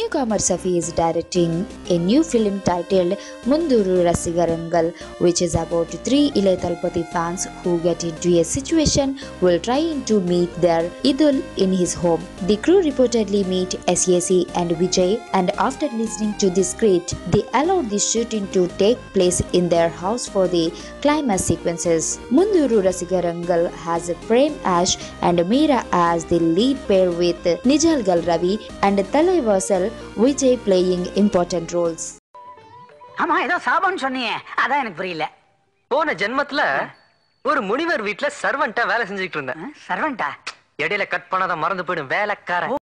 Newcomer Shefy is directing a new film titled Moondru Rasigargal, which is about three Illayathalapathy fans who get into a situation while trying to meet their idol in his home. The crew reportedly meet SAC and Vijay, and after listening to the script, they allow the shooting to take place in their house for the climax sequences. Moondru Rasigargal has Prem Yash and Meera as the lead pair, with Nizhalgal Ravi and Thalaivasal Vijay playing important roles. Amma, this sabon sonniye, adha enak puriyala. Pona janmathla, or mudivar veetla servanta vela senjittu irundha. Servanta? Ediyila cut panada marandu poidum velakkara.